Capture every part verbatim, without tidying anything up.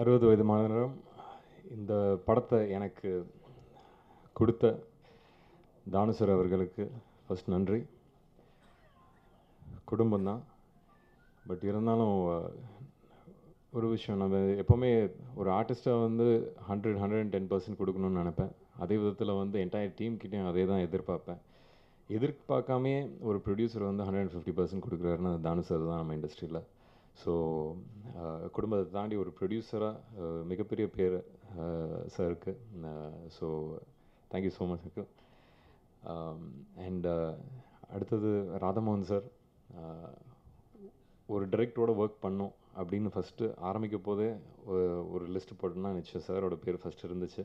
அறுபது வயது மாணவரும் இந்த படத்தை எனக்கு கொடுத்த தானுசர் அவர்களுக்கு ஃபஸ்ட் நன்றி. குடும்பம்தான், பட் இருந்தாலும் ஒரு விஷயம், நம்ம எப்போவுமே ஒரு ஆர்டிஸ்ட்டாக வந்து hundred hundred and ten percent கொடுக்கணும்னு நினைப்பேன். அதே விதத்தில் வந்து என்டையர் டீம்கிட்டையும் அதே தான் எதிர்பார்ப்பேன். எதிர்பார்க்காமே ஒரு ப்ரொடியூசர் வந்து ஹண்ட்ரட் அண்ட் ஃபிஃப்டி பர்சன்ட் கொடுக்குறாருன்னா அது தானுசர் தான் நம்ம இண்டஸ்ட்ரியில். ஸோ குடும்பத்தை தாண்டி ஒரு ப்ரொடியூசராக மிகப்பெரிய பேர் சாருக்கு. So thank you so much sir. And அடுத்தது ராதாமோகன் சார், ஒரு டைரக்டரோட ஒர்க் பண்ணோம் அப்படின்னு ஃபஸ்ட்டு ஆரம்பிக்க போதே ஒரு லிஸ்ட்டு போட்டோன்னா நிச்சயம் சாரோட பேர் ஃபஸ்ட்டு இருந்துச்சு.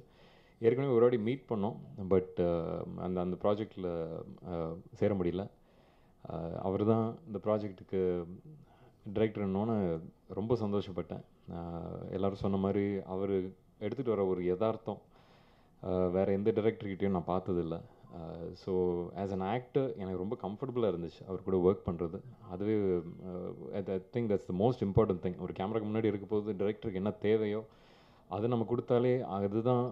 ஏற்கனவே ஒரு வாட்டி மீட் பண்ணோம், பட் அந்த அந்த ப்ராஜெக்டில் சேர முடியல. அவர் தான் இந்த ப்ராஜெக்டுக்கு டைரக்டர் என்னோன்னு ரொம்ப சந்தோஷப்பட்டேன். எல்லோரும் சொன்ன மாதிரி அவர் எடுத்துகிட்டு வர ஒரு யதார்த்தம் வேறு எந்த டைரக்டர்கிட்டையும் நான் பார்த்ததில்லை. ஸோ ஆஸ் அன் ஆக்டர் எனக்கு ரொம்ப கம்ஃபர்டபுளாக இருந்துச்சு அவர் கூட ஒர்க் பண்ணுறது. அதுவே I think that's the most important thing. ஒரு கேமராக்கு முன்னாடி இருக்கும் போது டைரக்டருக்கு என்ன தேவையோ அதை நம்ம கொடுத்தாலே அதுதான்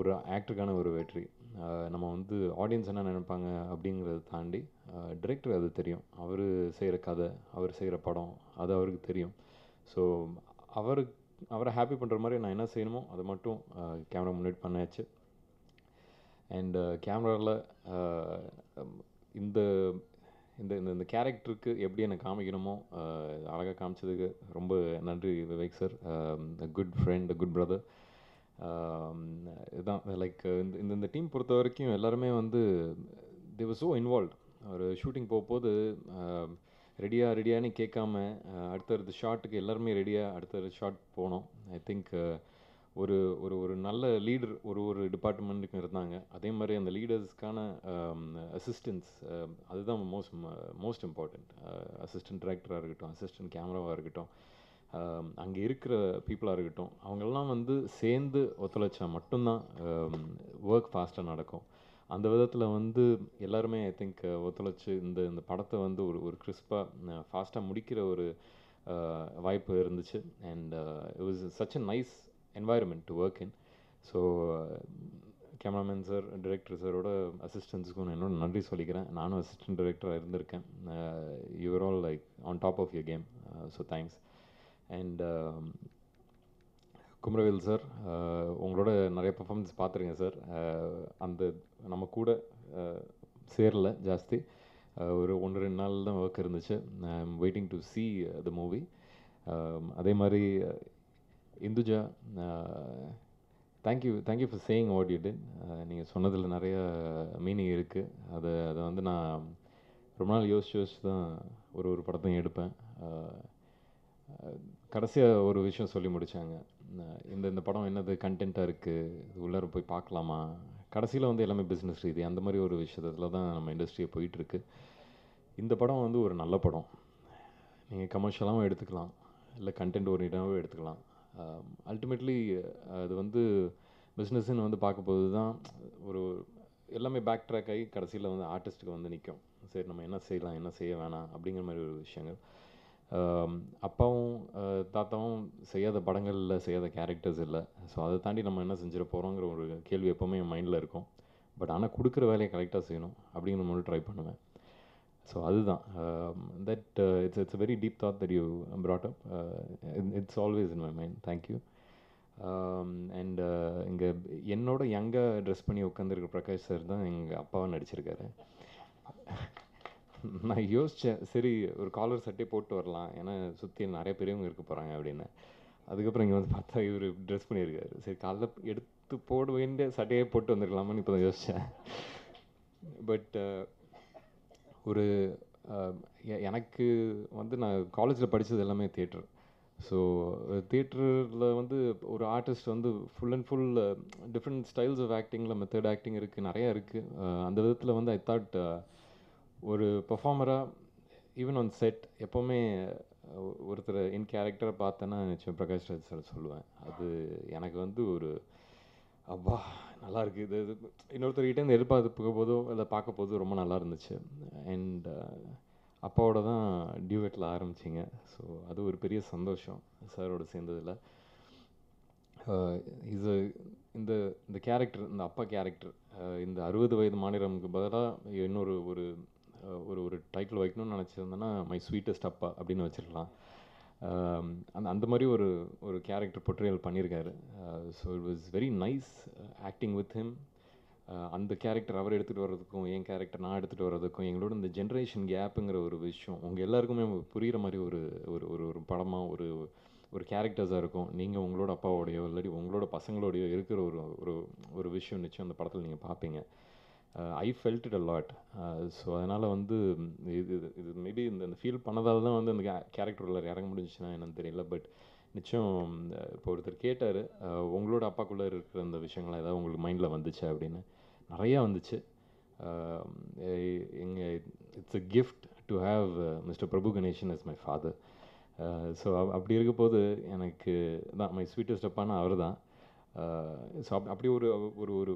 ஒரு ஆக்டருக்கான ஒரு வெற்றி. நம்ம வந்து ஆடியன்ஸ் என்ன நினைப்பாங்க அப்படிங்கிறத தாண்டி டைரக்டர் அது தெரியும். அவர் செய்கிற கதை, அவர் செய்கிற படம், அது அவருக்கு தெரியும். ஸோ அவருக்கு அவரை ஹாப்பி பண்ணுற மாதிரி நான் என்ன செய்யணுமோ அதை மட்டும் கேமரா முன்னாடி பண்ணியாச்சு. அண்டு கேமராவில் இந்த இந்த இந்த கேரக்டருக்கு எப்படி எனக்கு காமிக்கணுமோ அழகாக காமிச்சதுக்கு ரொம்ப நன்றி Vivek sir. Good friend, good brother. இதுதான் லைக் இந்த இந்த டீம் பொறுத்த வரைக்கும் எல்லாருமே வந்து தே வர் ஸோ இன்வால்வ். ஒரு ஷூட்டிங் போகும்போது ரெடியாக ரெடியானு கேட்காம அடுத்தடுத்த ஷாட்டுக்கு எல்லாருமே ரெடியாக அடுத்தடுத்த ஷாட் போனோம். ஐ திங்க் ஒரு ஒரு ஒரு நல்ல லீடர் ஒரு ஒரு டிபார்ட்மெண்ட்டுக்கும் இருந்தாங்க. அதே மாதிரி அந்த லீடர்ஸ்க்கான அசிஸ்டன்ஸ், அதுதான் மோஸ்ட் மோஸ்ட் இம்பார்ட்டண்ட். அசிஸ்டன்ட் டைரக்டராக இருக்கட்டும், அசிஸ்டன்ட் கேமராவாக இருக்கட்டும், அங்கே இருக்கிற பீப்புளாக இருக்கட்டும், அவங்கெல்லாம் வந்து சேர்ந்து ஒத்துழைச்சா மட்டும்தான் ஒர்க் ஃபாஸ்ட்டாக நடக்கும். அந்த விதத்தில் வந்து எல்லாருமே ஐ திங்க் ஒத்துழைச்சி இந்த இந்த படத்தை வந்து ஒரு ஒரு கிறிஸ்பாக ஃபாஸ்ட்டாக முடிக்கிற ஒரு வாய்ப்பு இருந்துச்சு. And it was such a nice environment to work in. So cameraman sir, director சாரோட அசிஸ்டன்ஸுக்கும் நான் என்னோட நன்றி சொல்லிக்கிறேன். நானும் அசிஸ்டன்ட் டிரெக்டராக இருந்திருக்கேன். You are all like on top of your game. So thanks. And Kumaravel sir, உங்களோட நிறைய பர்ஃபார்மன்ஸ் பார்த்துருங்க சார். அந்த நம்ம கூட சேரல ஜாஸ்தி, ஒரு ஒன்று ரெண்டு நாள் தான் ஒர்க் இருந்துச்சு. I am waiting to see the movie. அதே மாதிரி Induja, thank you thank you for saying what you did. நீங்கள் சொன்னதில் நிறைய மீனிங் இருக்குது. அதை அதை வந்து நான் ரொம்ப நாள் யோசிச்சு யோசிச்சு தான் ஒரு ஒரு படத்தையும் எடுப்பேன். கடைசியாக ஒரு விஷயம் சொல்லி முடித்தாங்க, இந்த இந்த படம் என்னது கண்டென்ட்டாக இருக்குது, உள்ளார போய் பார்க்கலாமா. கடைசியில் வந்து எல்லாமே பிஸ்னஸ் ரீதி, அந்த மாதிரி ஒரு விஷயத்தில் தான் நம்ம இண்டஸ்ட்ரியை போயிட்டுருக்கு. இந்த படம் வந்து ஒரு நல்ல படம். நீங்கள் கமர்ஷியலாகவும் எடுத்துக்கலாம், இல்லை கண்டென்ட் ஓரியன்டாகவும் எடுத்துக்கலாம். அல்டிமேட்லி அது வந்து பிஸ்னஸ்ன்னு வந்து பார்க்கும்போது தான் ஒரு எல்லாமே பேக் ட்ராக் ஆகி கடைசியில் வந்து ஆர்டிஸ்ட்டுக்கு வந்து நிற்கும். சரி, நம்ம என்ன செய்யலாம், என்ன செய்ய வேணாம் அப்படிங்கிற மாதிரி ஒரு விஷயங்கள். அப்பாவும் தாத்தாவும் செய்யாத படங்கள் இல்லை, செய்யாத கேரக்டர்ஸ் இல்லை. ஸோ அதை தாண்டி நம்ம என்ன செஞ்சிட போகிறோங்கிற ஒரு கேள்வி எப்போவுமே என் மைண்டில் இருக்கும். பட் ஆனால் கொடுக்குற வேலையை கரெக்டாக செய்யணும் அப்படிங்கிற மாதிரி ட்ரை பண்ணுவேன். ஸோ அதுதான் that it's it's very deep thought that you brought up. It's always in my mind. Thank you. And இங்கே என்னோட யங்காக ட்ரெஸ் பண்ணி உட்காந்துருக்க பிரகாஷ் சார் தான் எங்கள் அப்பாவை நடிச்சிருக்காரு. நான் யோசித்தேன், சரி ஒரு காலர் சட்டை போட்டு வரலாம், ஏன்னா சுற்றி நிறைய பெரியவங்க இருக்க போகிறாங்க அப்படின்னு. அதுக்கப்புறம் இங்கே வந்து பார்த்தா இவர் ட்ரெஸ் பண்ணியிருக்காரு. சரி, காலைல எடுத்து போட வேண்டிய சட்டையே போட்டு வந்துருக்கலாமான்னு இப்போ தான் யோசித்தேன். பட் ஒரு எனக்கு வந்து நான் காலேஜில் படித்தது எல்லாமே தியேட்டர். ஸோ தியேட்டரில் வந்து ஒரு ஆர்டிஸ்ட் வந்து full and full different styles of ஆக்டிங்கில் மெத்தட் ஆக்டிங் இருக்குது, நிறையா இருக்குது. அந்த விதத்தில் வந்து ஐ தாட் ஒரு பர்ஃபார்மராக ஈவன் ஆன் செட் எப்போவுமே ஒருத்தர் இன் கேரக்டரை பார்த்தேன்னா நிச்சயம் பிரகாஷ் ராஜ் சார் சொல்லுவேன். அது எனக்கு வந்து ஒரு அப்பா நல்லாயிருக்கு, இது இது இன்னொருத்தர்கிட்ட இந்த எதிர்பார்ப்பு போதோ இல்லை பார்க்க போதோ ரொம்ப நல்லா இருந்துச்சு. அண்ட் அப்பாவோட தான் டியூவெட்டில் ஆரம்பிச்சிங்க. ஸோ அது ஒரு பெரிய சந்தோஷம் சாரோடு சேர்ந்ததில். இஸ் இந்த இந்த கேரக்டர், இந்த அப்பா கேரக்டர், இந்த அறுபது வயது மாநிலமுக்கு பதிலாக இன்னொரு ஒரு ஒரு ஒரு டைட்டில் வைக்கணும்னு நினச்சிருந்தேன்னா மை ஸ்வீட்டஸ்ட் அப்பா அப்படின்னு வச்சுருக்கலாம். அந்த அந்த மாதிரி ஒரு ஒரு கேரக்டர் பொட்ரேல் பண்ணியிருக்காரு. So it was very nice acting with him. அந்த கேரக்டர் அவர் எடுத்துகிட்டு வர்றதுக்கும் என் கேரக்டர் நான் எடுத்துகிட்டு வர்றதுக்கும் எங்களோட இந்த ஜென்ரேஷன் கேப்புங்கிற ஒரு விஷயம் உங்கள் எல்லாருக்குமே புரிகிற மாதிரி ஒரு ஒரு ஒரு படமாக ஒரு ஒரு கேரக்டர்ஸாக இருக்கும். நீங்கள் உங்களோட அப்பாவோடையோ இல்லாட்டி உங்களோட பசங்களோடையோ இருக்கிற ஒரு ஒரு ஒரு விஷயம் நிச்சயம் அந்த படத்தில் நீங்கள் பார்ப்பீங்க. I felt it a lot. So அதனால் வந்து இது இது மேபி இந்த இந்த ஃபீல் பண்ணதால் தான் வந்து அந்த கே கேரக்டர் உள்ள இறங்க முடிஞ்சுன்னா என்னன்னு தெரியல. பட் நிச்சயம் இப்போ ஒருத்தர் கேட்டார் உங்களோட அப்பாக்குள்ளே இருக்கிற அந்த விஷயங்கள்லாம் ஏதாவது உங்களுக்கு மைண்டில் வந்துச்சு அப்படின்னு. நிறையா வந்துச்சு. எங்கள் it's a gift to have mister Prabhu Ganesan is my father. So அப்படி இருக்க போது எனக்கு தான் மை ஸ்வீட்டஸ்ட் அப்பானா அவர் தான். ஸோ அப் அப்படி ஒரு ஒரு ஒரு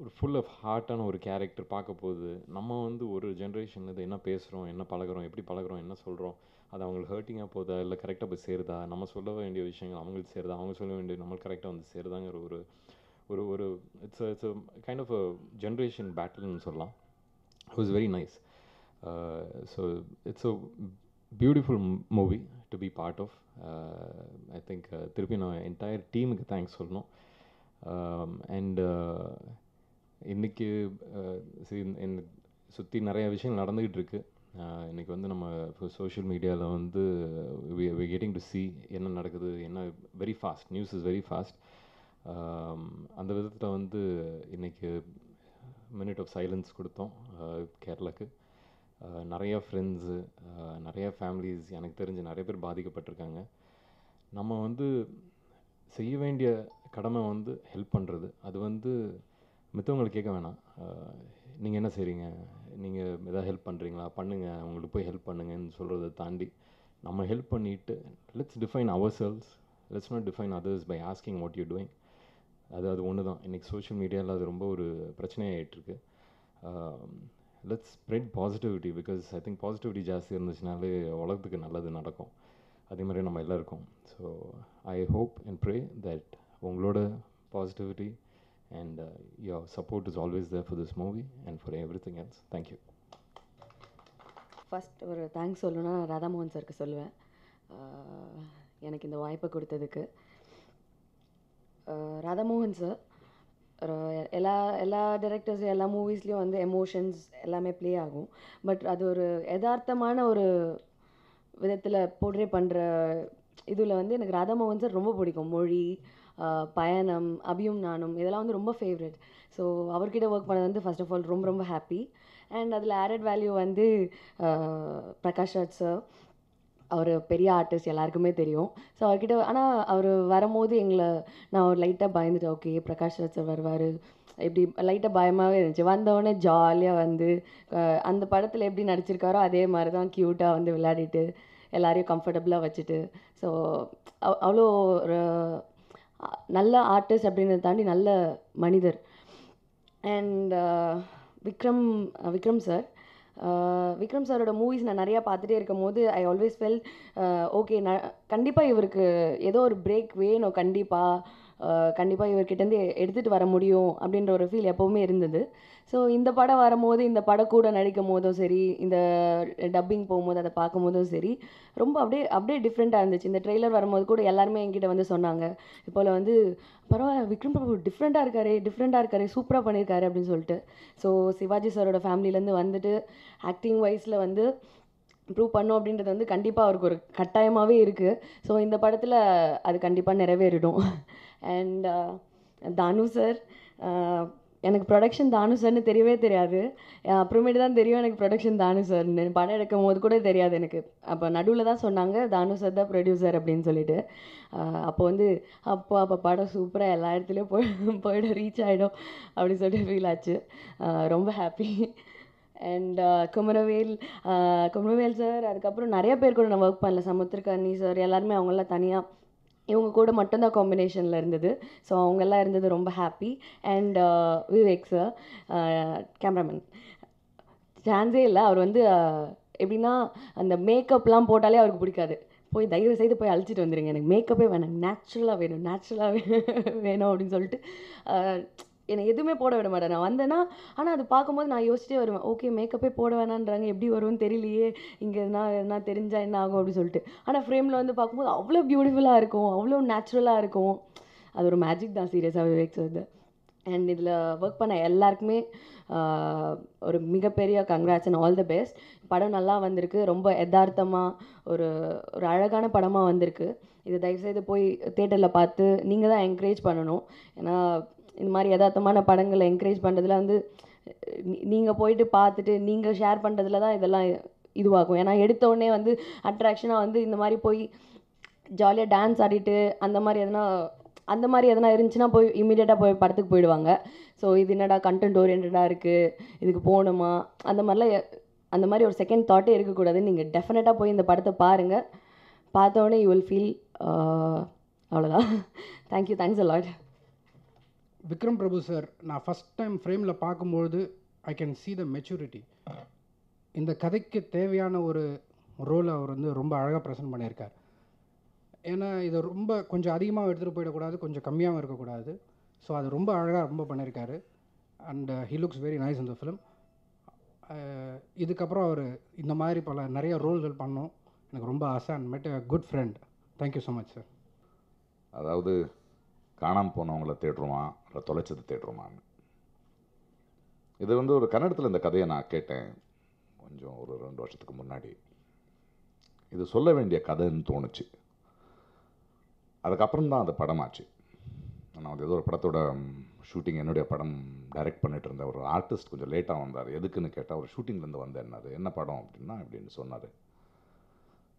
ஒரு ஃபுல் ஆஃப் ஹார்ட்டான ஒரு கேரக்டர் பார்க்க போது நம்ம வந்து ஒரு ஜென்ரேஷன் இது என்ன பேசுகிறோம், என்ன பழகிறோம், எப்படி பழகிறோம், என்ன சொல்கிறோம், அது அவங்களுக்கு ஹர்ட்டிங்காக போதா இல்லை கரெக்டாக போய் சேருதா, நம்ம சொல்ல வேண்டிய விஷயங்கள் அவங்களுக்கு சேருதா, அவங்க சொல்ல வேண்டிய நம்மளுக்கு கரெக்டாக வந்து சேருதாங்கிற ஒரு ஒரு ஒரு it's it's kind of generation பேட்டில்னு சொல்லலாம். It was very nice. So it's a beautiful movie to be part of. I think திருப்பி நான் என்டையர் டீமுக்கு தேங்க்ஸ் சொல்லணும். அண்டு இன்றைக்கி சரி என்னை சுற்றி நிறையா விஷயங்கள் நடந்துக்கிட்டு இருக்குது. இன்றைக்கி வந்து நம்ம சோஷியல் மீடியாவில் வந்து we we getting to see என்ன நடக்குது, என்ன very fast news is very fast. அந்த விதத்தில் வந்து இன்றைக்கி மினிட் ஆஃப் சைலன்ஸ் கொடுத்தோம் கேரளாவுக்கு. நிறையா ஃப்ரெண்ட்ஸு, நிறையா ஃபேமிலிஸ், எனக்கு தெரிஞ்சு நிறைய பேர் பாதிக்கப்பட்டிருக்காங்க. நம்ம வந்து செய்ய வேண்டிய கடமை வந்து ஹெல்ப் பண்ணுறது. அது வந்து மித்தவங்களுக்கு கேட்க வேணாம், நீங்கள் என்ன செய்கிறீங்க, நீங்கள் எதாவது ஹெல்ப் பண்ணுறீங்களா, பண்ணுங்கள், உங்களுக்கு போய் ஹெல்ப் பண்ணுங்கன்னு சொல்கிறத தாண்டி நம்ம ஹெல்ப் பண்ணிவிட்டு let's define ourselves, let's not define others by asking what you doing. அது அது ஒன்று தான். இன்றைக்கி சோஷியல் மீடியாவில் அது ரொம்ப ஒரு பிரச்சனையாகிட்டுருக்கு. Let's spread positivity because I think positivity ஜாஸ்தி இருந்துச்சுனாலே உலகத்துக்கு நல்லது நடக்கும், அதே மாதிரி நம்ம எல்லாருக்கும். So I hope and pray that உங்களோட positivity and your support is always there for this movie and for every thing else. Thank you. First ஒரு தேங்க்ஸ் சொல்லணும்னா ராதாமோகன் சாருக்கு சொல்லுவேன், எனக்கு இந்த வாய்ப்பை கொடுத்ததுக்கு. ராதாமோகன் சார் எல்லா எல்லா டைரக்டர்ஸ் எல்லா மூவிஸ்லேயும் வந்து எமோஷன்ஸ் எல்லாமே ப்ளே ஆகும். பட் அது ஒரு யதார்த்தமான ஒரு விதத்தில் போர்ட்ரே பண்ணுற இதில் வந்து எனக்கு ராதாமோகன் சார் ரொம்ப பிடிக்கும். மொழி, பயணம், அபியும் நானும் இதெல்லாம் வந்து ரொம்ப ஃபேவரட். ஸோ அவர்கிட்ட ஒர்க் பண்ணது வந்து ஃபர்ஸ்ட் ஆஃப் ஆல் ரொம்ப ரொம்ப ஹாப்பி. அண்ட் அதில் ஆடட் வேல்யூ வந்து பிரகாஷ் ராஜ் சார், அவர் பெரிய ஆர்டிஸ்ட், எல்லாருக்குமே தெரியும். ஸோ அவர்கிட்ட ஆனால் அவர் வரும்போது எங்களை நான் ஒரு லைட்டாக பயந்துட்டேன், ஓகே பிரகாஷ் ராஜ் சார் வருவார் இப்படி லைட்டாக பயமாகவே இருந்துச்சு. வந்தவொடனே ஜாலியாக வந்து அந்த படத்தில் எப்படி நடிச்சிருக்காரோ அதே மாதிரி தான் க்யூட்டாக வந்து விளையாடிட்டு எல்லாரையும் கம்ஃபர்டபுளாக வச்சுட்டு. ஸோ அவ்வளோ ஒரு நல்ல ஆர்டிஸ்ட் அப்படின்றத தாண்டி நல்ல மனிதர். அண்ட் விக்ரம் விக்ரம் சார் விக்ரம் சாரோட மூவிஸ் நான் நிறையா பார்த்துட்டே இருக்கும் போது ஐ ஆல்வேஸ் ஃபெல் ஓகே நான் கண்டிப்பாக இவருக்கு ஏதோ ஒரு பிரேக் வேணும், கண்டிப்பாக கண்டிப்பாக இவர்கிட்டேருந்து எடுத்துகிட்டு வர முடியும் அப்படின்ற ஒரு ஃபீல் எப்போவுமே இருந்தது. ஸோ இந்த படம் வரும்போது, இந்த படம் கூட நடிக்கும் போதும் சரி, இந்த டப்பிங் போகும்போது அதை பார்க்கும் போதும் சரி, ரொம்ப அப்படியே அப்படியே டிஃப்ரெண்ட்டாக இருந்துச்சு. இந்த ட்ரெய்லர் வரும்போது கூட எல்லாருமே என்கிட்ட வந்து சொன்னாங்க இது போல் வந்து பரவாயில்ல விக்ரம் பிரபு டிஃப்ரெண்ட்டாக இருக்காரு டிஃப்ரெண்ட்டாக இருக்காரு சூப்பராக பண்ணியிருக்காரு அப்படின்னு சொல்லிட்டு. ஸோ சிவாஜி சாரோட ஃபேமிலியிலேருந்து வந்துட்டு ஆக்டிங் வைஸில் வந்து ப்ரூவ் பண்ணும் அப்படின்றது வந்து கண்டிப்பாக அவருக்கு ஒரு கட்டாயமாகவே இருக்குது. ஸோ இந்த படத்தில் அது கண்டிப்பாக நிறைவேறிடும். அண்ட் தானு சார், எனக்கு ப்ரொடக்ஷன் தானு சார்னு தெரியவே தெரியாது, அப்புறமேட்டு தான் தெரியும் எனக்கு ப்ரொடக்ஷன் தானு சார்னு. படம் எடுக்கும் போது கூட தெரியாது எனக்கு, அப்போ நடுவில் தான் சொன்னாங்க தானு சார் தான் ப்ரொடியூசர் அப்படின்னு சொல்லிட்டு. அப்போ வந்து அப்போ அப்போ படம் சூப்பராக எல்லா இடத்துலையும் போய் போய்டும் ரீச் ஆகிடும் அப்படின்னு சொல்லிட்டு ஃபீல் ஆச்சு. ரொம்ப happy. And Kumaravel Kumaravel sir, அதுக்கப்புறம் நிறைய பேர் கூட நான் ஒர்க் பண்ணல, சமுத்திரகர்ணி சார், எல்லாருமே அவங்களாம் தனியாக, இவங்க கூட மட்டும்தான் காம்பினேஷனில் இருந்தது. ஸோ அவங்கெல்லாம் இருந்தது ரொம்ப happy. And Vivek sir cameraman, சான்ஸே இல்லை. அவர் வந்து எப்படின்னா அந்த மேக்கப்லாம் போட்டாலே அவருக்கு பிடிக்காது, போய் தயவு செய்து போய் அழைச்சிட்டு வந்துடுங்க, எனக்கு மேக்கப்பே வேணாம், நேச்சுரலாக வேணும் நேச்சுரலாக வேணும் அப்படின்னு சொல்லிட்டு என்னை எதுவுமே போட விட மாட்டேன். நான் வந்தேன்னா ஆனால் அது பார்க்கும்போது நான் யோசிச்சிட்டே வருவேன், ஓகே மேக்கப்பே போட வேணான்றாங்க, எப்படி வரும்னு தெரியலையே, இங்கே நான் என்ன தெரிஞ்சால் என்ன ஆகும் அப்படின்னு சொல்லிட்டு. ஆனால் ஃப்ரேமில் வந்து பார்க்கும்போது அவ்வளோ பியூட்டிஃபுல்லாக இருக்கும், அவ்வளோ நேச்சுரலாக இருக்கும். அது ஒரு மேஜிக் தான் சீரியஸாக விவேக் சார். அண்ட் இதில் ஒர்க் பண்ண எல்லாருக்குமே ஒரு மிகப்பெரிய congrats and all the best. படம் நல்லா வந்திருக்கு, ரொம்ப யதார்த்தமாக ஒரு ஒரு அழகான படமாக வந்திருக்கு. இது தயவுசெய்து போய் தியேட்டரில் பார்த்து நீங்கள் தான் என்கரேஜ் பண்ணணும். ஏன்னா இந்த மாதிரி யதார்த்தமான படங்களை என்கரேஜ் பண்ணுறதுல வந்து நீங்கள் போயிட்டு பார்த்துட்டு நீங்கள் ஷேர் பண்ணுறதுல தான் இதெல்லாம் இதுவாகும். ஏன்னா எடுத்தோடனே வந்து அட்ராக்ஷனாக வந்து இந்த மாதிரி போய் ஜாலியாக டான்ஸ் ஆடிட்டு அந்த மாதிரி எதுனா அந்த மாதிரி எதனா இருந்துச்சுன்னா போய் இமீடியட்டாக போய் படத்துக்கு போயிடுவாங்க. ஸோ இது என்னடா கண்டென்ட் ஓரியன்டாக இருக்குது, இதுக்கு போகணுமா, அந்த மாதிரிலாம் அந்த மாதிரி ஒரு செகண்ட் தாட்டே இருக்கக்கூடாது. நீங்கள் டெஃபினட்டாக போய் இந்த படத்தை பாருங்கள், பார்த்தோடனே யூ வில் ஃபீல். அவ்வளோதான். Thank you, thanks a lot. Vikram Prabhu sir, நான் ஃபஸ்ட் டைம் ஃப்ரேமில் பார்க்கும்போது I can see the maturity. இந்த கதைக்கு தேவையான ஒரு ரோலை அவர் வந்து ரொம்ப அழகாக ப்ரெசென்ட் பண்ணியிருக்கார். ஏன்னா இதை ரொம்ப கொஞ்சம் அதிகமாக எடுத்துகிட்டு போயிடக்கூடாது, கொஞ்சம் கம்மியாகவும் இருக்கக்கூடாது. ஸோ அது ரொம்ப அழகாக ரொம்ப பண்ணியிருக்காரு. And he looks very nice இந்த ஃபிலிம். இதுக்கப்புறம் அவர் இந்த மாதிரி பல நிறைய ரோல்கள் பண்ணோம், எனக்கு ரொம்ப ஆசை. And met a good friend. Thank you so much sir. அதாவது காணாமல் போனவங்கள தேடுறோமா இல்லை தொலைச்சது தேடுறோமான்னு. இது வந்து ஒரு கன்னடத்தில் இந்த கதையை நான் கேட்டேன் கொஞ்சம் ஒரு ரெண்டு வருஷத்துக்கு முன்னாடி. இது சொல்ல வேண்டிய கதைன்னு தோணுச்சு. அதுக்கப்புறம் தான் அது படமாச்சு. நான் வந்து ஏதோ ஒரு படத்தோட ஷூட்டிங், என்னுடைய படம் டைரக்ட் பண்ணிகிட்டு இருந்தேன். ஒரு ஆர்டிஸ்ட் கொஞ்சம் லேட்டாக வந்தார். எதுக்குன்னு கேட்டால் ஒரு ஷூட்டிங்லேருந்து வந்தேன்னாரு. என்ன படம் அப்படின்னா அப்படின்னு சொன்னார்.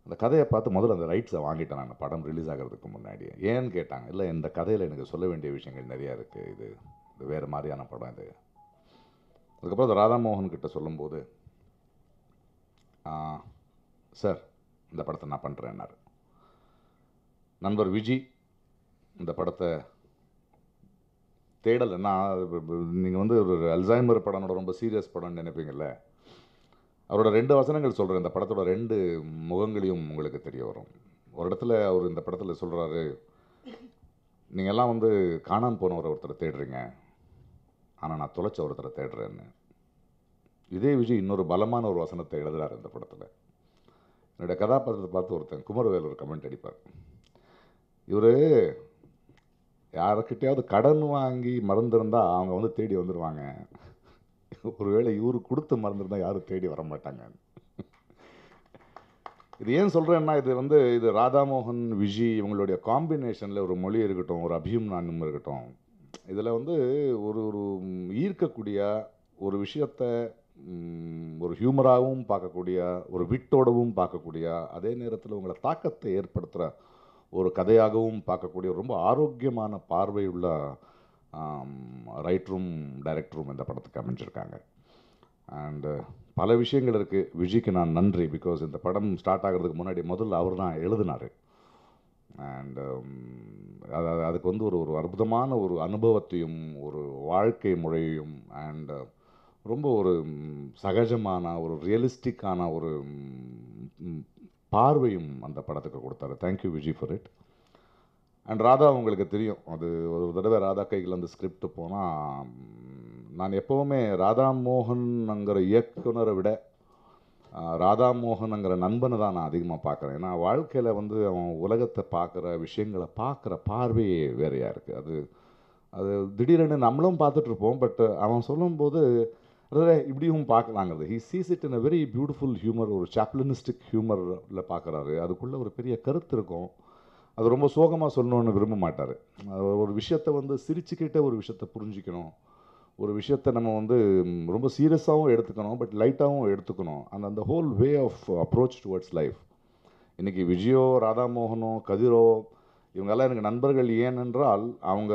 அந்த கதையை பார்த்து முதல்ல அந்த ரைட்ஸை வாங்கிட்டேன் நான் படம் ரிலீஸ் ஆகிறதுக்கு முன்னாடி. ஏன்னு கேட்டாங்க. இல்லை, இந்த கதையில் எனக்கு சொல்ல வேண்டிய விஷயங்கள் நிறையா இருக்குது, இது இது வேறு மாதிரியான படம் இது. அதுக்கப்புறம் அது ராதாமோகன் கிட்ட சொல்லும்போது, சார் இந்த படத்தை நான் பண்ணுறேன்னாரு. நண்பர் விஜி இந்த படத்தை தேடல். நான் நீங்கள் வந்து ஒரு அல்சைமர் படனோட ரொம்ப சீரியஸ் படம்னு நினைப்பீங்கள்ல, அவரோட ரெண்டு வசனங்கள் சொல்கிறேன். இந்த படத்தோட ரெண்டு முகங்களையும் உங்களுக்கு தெரிய வரும். ஒரு இடத்துல அவர் இந்த படத்தில் சொல்கிறாரு, நீங்கள் எல்லாம் வந்து காணாமல் போன ஒரு ஒருத்தரை தேடுறீங்க, ஆனால் நான் தொலைச்ச ஒருத்தரை தேடுறேன்னு. இதே விஜி இன்னொரு பலமான ஒரு வசனத்தை எழுதுகிறார் இந்த படத்தில். என்னுடைய கதாபாத்திரத்தை பார்த்து ஒருத்தன் குமரவேல் ஒரு கமெண்ட் அடிப்பார். இவர் யாருக்கிட்டையாவது கடன் வாங்கி மறந்துருந்தால் அவங்க வந்து தேடி வந்துடுவாங்க, ஒருவேளை இவரு கொடுத்து மறந்துருந்தால் யாரும் தேடி வர மாட்டாங்க. இது ஏன் சொல்கிறேன்னா, இது வந்து இது ராதாமோகன் விஜி இவங்களுடைய காம்பினேஷனில் ஒரு மொழி இருக்கட்டும், ஒரு அபியும்னானும் இருக்கட்டும், இதில் வந்து ஒரு ஒரு ஈர்க்கக்கூடிய ஒரு விஷயத்தை ஒரு ஹியூமராகவும் பார்க்கக்கூடிய, ஒரு விட்டோடவும் பார்க்கக்கூடிய, அதே நேரத்தில் உங்களை தாக்கத்தை ஏற்படுத்துகிற ஒரு கதையாகவும் பார்க்கக்கூடிய ரொம்ப ஆரோக்கியமான பார்வையுள்ள ரைட்டரும் டைரக்டரும் இந்த படத்துக்கு அமைஞ்சிருக்காங்க. அண்டு பல விஷயங்கள் இருக்குது. விஜய்க்கு நான் நன்றி. பிகாஸ் இந்த படம் ஸ்டார்ட் ஆகிறதுக்கு முன்னாடி முதல்ல அவர் தான் எழுதினார். அண்டு அது அதுக்கு வந்து ஒரு ஒரு அற்புதமான ஒரு அனுபவத்தையும் ஒரு வாழ்க்கை முறையையும் அண்டு ரொம்ப ஒரு சகஜமான ஒரு ரியலிஸ்டிக்கான ஒரு பார்வையும் அந்த படத்துக்கு கொடுத்தாரு. Thank you Vijay for it. And Radha உங்களுக்கு தெரியும், அது ஒரு தடவை ராதா கையில் அந்த ஸ்கிரிப்ட் போனால், நான் எப்போவுமே ராதாமோகன்ங்கிற இயக்குனரை விட ராதாமோகன்ங்கிற நண்பனை தான் நான் அதிகமாக பார்க்குறேன். ஏன்னா வாழ்க்கையில் வந்து அவன் உலகத்தை பார்க்குற விஷயங்களை பார்க்குற பார்வையே வேறையாக இருக்குது. அது அது திடீரென்னு நம்மளும் பார்த்துட்ருப்போம், பட் அவன் சொல்லும்போது அதே இப்படியும் பார்க்கலாங்கிறது. He sees it in a very beautiful humour, ஒரு சாப்ளினிஸ்டிக் ஹியூமரில் பார்க்குறாரு. அதுக்குள்ளே ஒரு பெரிய கருத்து இருக்கும். அது ரொம்ப சோகமாக சொல்லணும்னு விரும்ப மாட்டார். ஒரு விஷயத்தை வந்து சிரிச்சுக்கிட்டே ஒரு விஷயத்தை புரிஞ்சிக்கணும், ஒரு விஷயத்தை நம்ம வந்து ரொம்ப சீரியஸாகவும் எடுத்துக்கணும், பட் லைட்டாகவும் எடுத்துக்கணும். அந்த அந்த whole way of approach towards life. இன்றைக்கி விஜயோ ராதாமோகனோ கதிரோ இவங்கெல்லாம் எனக்கு நண்பர்கள். ஏனென்றால் அவங்க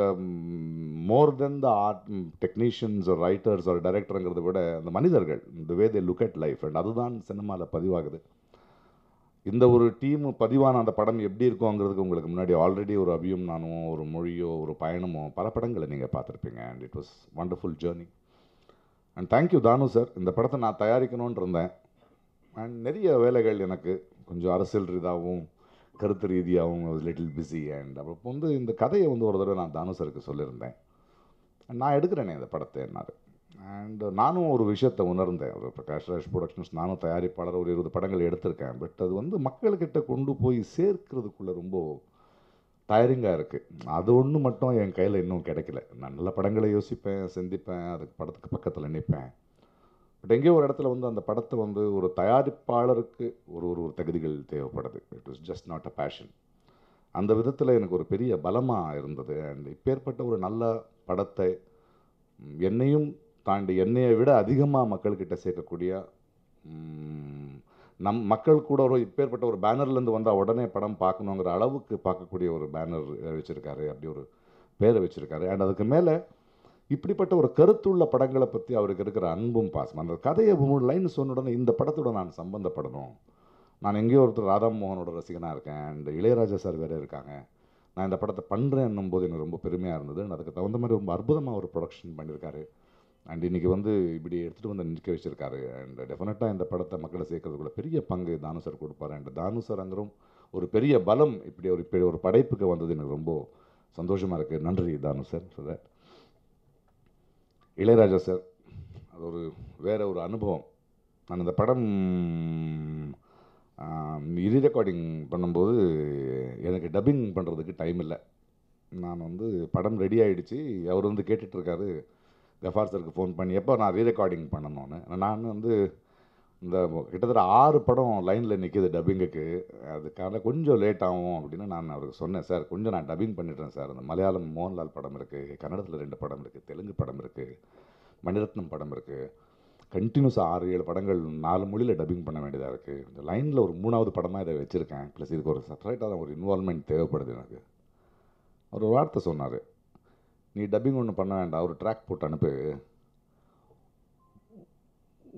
more then the art technicians ஒரு ரைட்டர்ஸ் ஒரு டைரக்டருங்கிறத விட அந்த மனிதர்கள், the way they look at life. And அதுதான் சினிமாவில் பதிவாகுது. இந்த ஒரு டீம் பதிவான அந்த படம் எப்படி இருக்குங்கிறதுக்கு உங்களுக்கு முன்னாடி ஆல்ரெடி ஒரு அபியும் நானும் ஒரு மொழியோ ஒரு பயணமோ பல படங்களை நீங்கள் பார்த்துருப்பீங்க. And it was wonderful journey. And thank you Thanu sir. இந்த படத்தை நான் தயாரிக்கணும்னு இருந்தேன். அண்ட் நிறைய வேலைகள் எனக்கு கொஞ்சம் அரசியல் ரீதாகவும் கருத்து ரீதியாகவும் லிட்டில் பிஸி. அண்ட் அப்போ வந்து இந்த கதையை வந்து ஒரு தடவை நான் தானுசருக்கு சொல்லியிருந்தேன், நான் எடுக்கிறேனே இந்த படத்தை என்னாரு. அண்ட் நானும் ஒரு விஷயத்தை உணர்ந்தேன், ஒரு பிரகாஷ் ராஜ் ப்ரொடக்ஷன்ஸ் நானும் தயாரிப்பாளர் ஒரு இருபது படங்கள் எடுத்திருக்கேன், பட் அது வந்து மக்கள்கிட்ட கொண்டு போய் சேர்க்கிறதுக்குள்ளே ரொம்ப டயரிங்காக இருக்குது. அது ஒன்று மட்டும் என் கையில் இன்னும் கிடைக்கல. நான் நல்ல படங்களை யோசிப்பேன், சிந்திப்பேன், அதுக்கு படத்துக்கு பக்கத்தில் நிற்பேன், பட் எங்கேயோ ஒரு இடத்துல வந்து அந்த படத்தை வந்து ஒரு தயாரிப்பாளருக்கு ஒரு ஒரு தகுதிகள் தேவைப்படுது. It was just not a passion. அந்த விதத்தில் எனக்கு ஒரு பெரிய பலமாக இருந்தது. அண்ட் இப்பேற்பட்ட ஒரு நல்ல படத்தை என்னையும் தாண்டி என்னையை விட அதிகமாக மக்கள்கிட்ட சேர்க்கக்கூடிய நம் மக்கள் கூட ஒரு இப்பேற்பட்ட ஒரு பேனர்லேருந்து வந்தால் உடனே படம் பார்க்கணுங்கிற அளவுக்கு பார்க்கக்கூடிய ஒரு பேனர் வச்சுருக்காரு, அப்படி ஒரு பேரை வச்சுருக்காரு. அண்ட் அதுக்கு மேலே இப்படிப்பட்ட ஒரு கருத்துள்ள படங்களை பற்றி அவருக்கு இருக்கிற அன்பும் பாசம். அந்த கதையை மூணு லைன் சொன்ன உடனே இந்த படத்தோட நான் சம்பந்தப்படணும், நான் எங்கேயோ ஒருத்தர் ராதா மோகனோட ரசிகனாக இருக்கேன், அண்ட் இளையராஜா சார் வேறு இருக்காங்க, நான் இந்த படத்தை பண்ணுறேன்னும் போது எனக்கு ரொம்ப பெருமையாக இருந்தது. அண்ட் அதுக்கு தகுந்த மாதிரி ரொம்ப அற்புதமாக ஒரு ப்ரொடக்ஷன் பண்ணியிருக்காரு. அண்ட் இன்றைக்கி வந்து இப்படி எடுத்துகிட்டு வந்து நிற்க வச்சுருக்காரு. அண்ட் டெஃபினட்டாக இந்த படத்தை மக்களை சேர்க்கறதுக்குள்ள பெரிய பங்கு தானு சார் கொடுப்பாரு. அண்ட் தானு சார் அங்கரும் ஒரு பெரிய பலம். இப்படி ஒரு பெரிய ஒரு படைப்புக்கு வந்தது எனக்கு ரொம்ப சந்தோஷமாக இருக்குது. நன்றி Thanu sir. So that Ilaiyaraaja sir அது ஒரு வேறு ஒரு அனுபவம். நான் இந்த படம் ரீ ரெக்கார்டிங் பண்ணும்போது எனக்கு டப்பிங் பண்ணுறதுக்கு டைம் இல்லை. நான் வந்து படம் ரெடி ஆகிடுச்சு, அவர் வந்து கேட்டுட்ருக்காரு கஃபார் சருக்கு ஃபோன் பண்ணி எப்போ நான் ரீ ரெக்கார்டிங் பண்ணணும்னு. நான் வந்து இந்த கிட்டத்தட்ட ஆறு படம் லைனில் நிற்கிது டப்பிங்குக்கு, அதுக்காக கொஞ்சம் லேட் ஆகும் அப்படின்னு நான் அவருக்கு சொன்னேன். சார் கொஞ்சம் நான் டப்பிங் பண்ணிடுறேன் சார், இந்த மலையாளம் மோகன்லால் படம் இருக்குது, கன்னடத்தில் ரெண்டு படம் இருக்குது, தெலுங்கு படம் இருக்குது, மணிரத்னம் படம் இருக்குது, கண்டினியூஸாக ஆறு ஏழு படங்கள் நாலு மொழியில் டப்பிங் பண்ண வேண்டியதாக இருக்குது. இந்த லைனில் ஒரு மூணாவது படமாக இதை வச்சுருக்கேன், ப்ளஸ் இதுக்கு ஒரு செப்பரேட்டாக ஒரு இன்வால்மெண்ட் தேவைப்படுது எனக்கு. அவர் ஒரு வார்த்தை சொன்னார், நீ டப்பிங் ஒன்று பண்ண வேண்டாம், ஒரு ட்ராக் போட்டு அனுப்பு,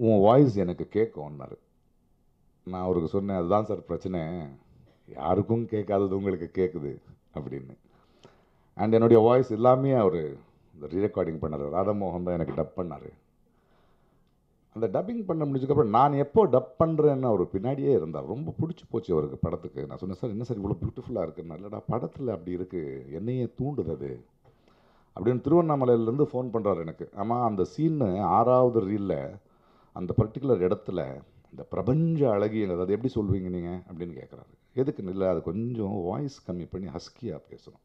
உன் வாய்ஸ் எனக்கு கேட்கும்னாரு. நான் அவருக்கு சொன்னேன், அதுதான் சார் பிரச்சனை, யாருக்கும் கேட்காதது உங்களுக்கு கேட்குது அப்படின்னு. அண்ட் என்னுடைய வாய்ஸ் எல்லாமே அவர் இந்த ரீ ரெக்கார்டிங் பண்ணார். ராதாமோகன் தான் எனக்கு டப் பண்ணார். அந்த டப்பிங் பண்ண முடிஞ்சதுக்கப்புறம் நான் எப்போ டப் பண்ணுறேன்னு அவர் பின்னாடியே இருந்தார். ரொம்ப பிடிச்சி போச்சு அவருக்கு படத்துக்கு. நான் சொன்னேன், சார் என்ன சார் இவ்வளோ பியூட்டிஃபுல்லாக இருக்குன்னா, இல்லைடா படத்தில் அப்படி இருக்குது, என்னையே தூண்டுது அது அப்படின்னு. திருவண்ணாமலையிலேருந்து ஃபோன் பண்ணுறாரு எனக்கு. ஆமாம், அந்த சீன்னு ஆறாவது ரீலில் அந்த பர்டிகுலர் இடத்துல இந்த பிரபஞ்ச அழகிங்கிறது அது எப்படி சொல்லுவீங்க நீங்கள் அப்படின்னு கேட்குறாரு. எதுக்குன்னு இல்லை, அது கொஞ்சம் வாய்ஸ் கம்மி பண்ணி ஹஸ்கியாக பேசணும்.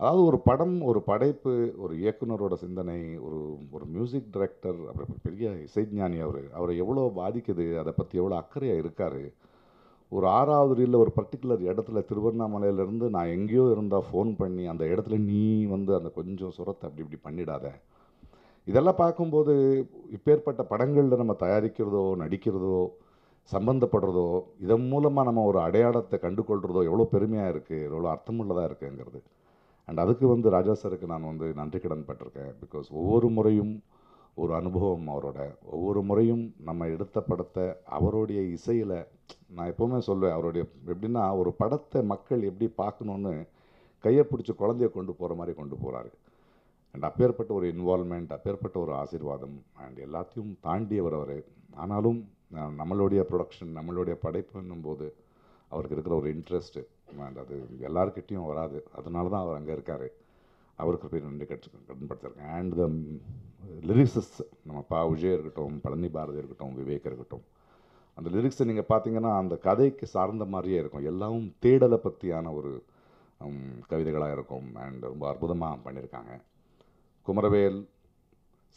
அதாவது ஒரு படம், ஒரு படைப்பு, ஒரு இயக்குனரோட சிந்தனை, ஒரு ஒரு மியூசிக் டைரக்டர், அப்புறம் பெரிய இசைஞானி அவர், அவரை எவ்வளோ பாதிக்குது, அதை பற்றி எவ்வளோ அக்கறையாக இருக்கார். ஒரு ஆறாவது ரீலில் ஒரு பர்டிகுலர் இடத்துல திருவண்ணாமலையிலேருந்து நான் எங்கேயோ இருந்தால் ஃபோன் பண்ணி அந்த இடத்துல நீ வந்து அந்த கொஞ்சம் சுரத்தை அப்படி இப்படி பண்ணிடாத. இதெல்லாம் பார்க்கும்போது இப்பேற்பட்ட படங்களில் நம்ம தயாரிக்கிறதோ நடிக்கிறதோ சம்பந்தப்படுறதோ இதன் மூலமாக நம்ம ஒரு அடையாளத்தை கண்டுகொள்கிறதோ எவ்வளோ பெருமையாக இருக்குது, எவ்வளோ அர்த்தமுள்ளதாக இருக்குங்கிறது. அண்ட் அதுக்கு வந்து ராஜா சாருக்கு நான் வந்து நன்றி கடன் பட்டிருக்கேன். பிகாஸ் ஒவ்வொரு முறையும் ஒரு அனுபவம் அவரோட, ஒவ்வொரு முறையும் நம்ம எடுத்த படத்தை அவருடைய இசையில். நான் எப்போவுமே சொல்வேன், அவருடைய எப்படின்னா ஒரு படத்தை மக்கள் எப்படி பார்க்கணுன்னு கையை பிடிச்சி குழந்தைய கொண்டு போகிற மாதிரி கொண்டு போகிறாரு. அண்ட் அப்பேற்பட்ட ஒரு இன்வால்மெண்ட், அப்பேற்பட்ட ஒரு ஆசீர்வாதம், அண்ட் எல்லாத்தையும் தாண்டியவர் அவர். ஆனாலும் நம்மளுடைய ப்ரொடக்ஷன், நம்மளுடைய படைப்புன்னும் போது அவருக்கு இருக்கிற ஒரு இன்ட்ரெஸ்ட்டு, அண்ட் அது எல்லாருக்கிட்டையும் வராது. அதனால தான் அவர் அங்கே இருக்கார். அவருக்கு போய் நன்றி கட்டு கட்டுப்படுத்திருக்கேன். அண்ட் த லிரிக்ஸஸ் நம்ம பா விஜய் இருக்கட்டும், பழனி பாரதி இருக்கட்டும், விவேக் இருக்கட்டும், அந்த லிரிக்ஸை நீங்கள் பார்த்தீங்கன்னா அந்த கதைக்கு சார்ந்த மாதிரியே இருக்கும். எல்லாமும் தேடலை பற்றியான ஒரு கவிதைகளாக இருக்கும். அண்ட் ரொம்ப அற்புதமாக பண்ணியிருக்காங்க. குமரவேல்,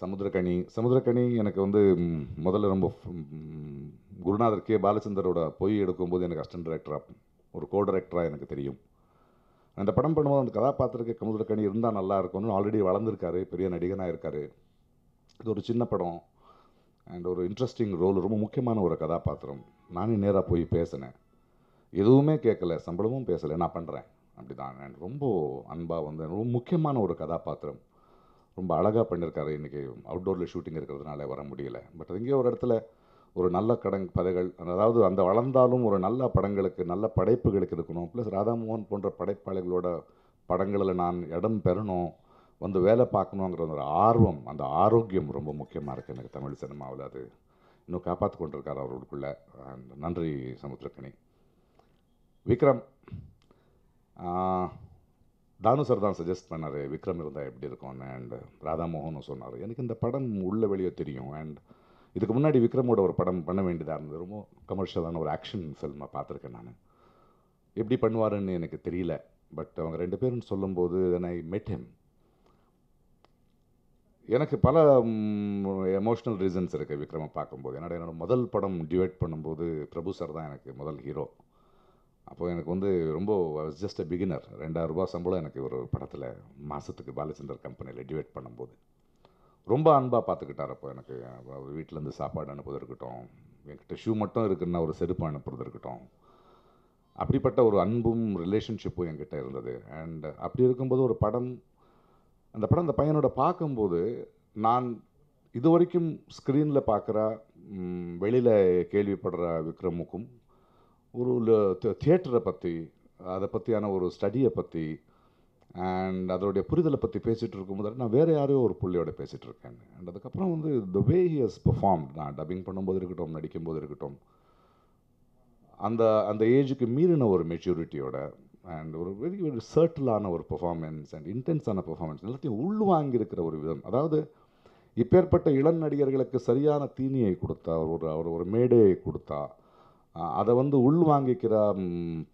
சமுத்திரக்கனி. சமுத்திரக்கனி எனக்கு வந்து முதல்ல ரொம்ப குருநாதர் கே பாலச்சந்தரோட பொய் எடுக்கும்போது எனக்கு அசிஸ்டன்ட் டைரக்டராக ஒரு கோ டைரக்டராக எனக்கு தெரியும். அந்த படம் பண்ணும்போது அந்த கதாபாத்திரத்துக்கு சமுத்திரக்கனி இருந்தால் நல்லா இருக்கும்னு, ஆல்ரெடி வளர்ந்துருக்காரு, பெரிய நடிகனாக இருக்கார். இது ஒரு சின்ன படம் அண்ட் ஒரு இன்ட்ரெஸ்டிங் ரோல், ரொம்ப முக்கியமான ஒரு கதாபாத்திரம். நானே நேராக போய் பேசினேன், எதுவுமே கேட்கலை, சம்பளமும் பேசலை, நான் பண்ணுறேன் அப்படி தான். அண்ட் ரொம்ப அன்பாக வந்து ரொம்ப முக்கியமான ஒரு கதாபாத்திரம், ரொம்ப அழகாக பண்ணியிருக்காரு. இன்றைக்கி அவுட்டோரில் ஷூட்டிங் இருக்கிறதுனால வர முடியல, பட் எங்கேயோ ஒரு இடத்துல ஒரு நல்ல கடங் பதைகள், அதாவது அந்த வளர்ந்தாலும் ஒரு நல்ல படங்களுக்கு, நல்ல படைப்புகளுக்கு இருக்கணும். ப்ளஸ் ராதாமோகன் போன்ற படைப்பாளிகளோட படங்களில் நான் இடம் பெறணும், வந்து வேலை பார்க்கணுங்கிற ஒரு ஆர்வம், அந்த ஆரோக்கியம் ரொம்ப முக்கியமாக இருக்குது எனக்கு தமிழ் சினிமாவில். அது இன்னும் காப்பாற்றி கொண்டிருக்கார் அவர்களுக்குள்ளே. நன்றி சமுத்திரக்கனி. விக்ரம் தானு சார் தான் சஜஸ்ட் பண்ணார், விக்ரம் இருந்தால் எப்படி இருக்கும்னு. அண்ட் ராதாமோகனும் சொன்னார். எனக்கு இந்த படம் உள்ள வெளியே தெரியும். அண்ட் இதுக்கு முன்னாடி விக்ரமோட ஒரு படம் பண்ண வேண்டியதாக இருந்தது. ரொம்ப கமர்ஷியலான ஒரு ஆக்ஷன் ஃபில்மை பார்த்துருக்கேன் நான். எப்படி பண்ணுவாருன்னு எனக்கு தெரியல. பட் அவங்க ரெண்டு பேரும் சொல்லும்போது ஐ மெட் ஹிம். எனக்கு பல எமோஷ்னல் ரீசன்ஸ் இருக்குது விக்ரமை பார்க்கும்போது. என்னோட என்னோடய முதல் படம் டிவேட் பண்ணும்போது பிரபு சார் தான் எனக்கு முதல் ஹீரோ. அப்போது எனக்கு வந்து ரொம்ப ஜஸ்ட் அ பிகினர். ரெண்டாயிரம் ரூபா சம்பளம் எனக்கு ஒரு படத்தில் மாதத்துக்கு பாலச்சந்தர் கம்பெனியில் டிவேட் பண்ணும்போது ரொம்ப அன்பாக பார்த்துக்கிட்டார். அப்போ எனக்கு அவர் வீட்டிலேருந்து சாப்பாடு அனுப்புவது இருக்கட்டும், என்கிட்ட ஷூ மட்டும் இருக்குன்னா ஒரு செருப்பு அனுப்புறது இருக்கட்டும், அப்படிப்பட்ட ஒரு அன்பும் ரிலேஷன்ஷிப்பும் என்கிட்ட இருந்தது. அண்ட் அப்படி இருக்கும்போது ஒரு படம், அந்த படம் அந்த பையனோட பார்க்கும்போது நான் இது வரைக்கும் ஸ்க்ரீனில் பார்க்குற, வெளியில் கேள்விப்படுற விக்ரமுக்கும் ஒரு தியேட்டரை பற்றி, அதை பற்றியான ஒரு ஸ்டடியை பற்றி அண்ட் அதோடைய புரிதலை பற்றி பேசிகிட்டு இருக்கும்போது நான் வேறு யாரையோ ஒரு புள்ளியோட பேசிகிட்டு இருக்கேன். அண்ட் அதுக்கப்புறம் வந்து the way he has perform, நான் டப்பிங் பண்ணும்போது இருக்கட்டும், நடிக்கும்போது இருக்கட்டும், அந்த அந்த ஏஜுக்கு மீறின ஒரு மெச்சூரிட்டியோட அண்ட் ஒரு வெரி வெரி சர்ட்டிலான ஒரு பெர்ஃபார்மன்ஸ் அண்ட் இன்டென்ஸான பெர்ஃபார்மன்ஸ் எல்லாத்தையும் உள்வாங்கியிருக்கிற ஒரு விதம். அதாவது இப்பேற்பட்ட இளம் நடிகர்களுக்கு சரியான தீனியை கொடுத்தா, ஒரு அவர் ஒரு மேடையை கொடுத்தா, அதை வந்து உள்வாங்கிக்கிற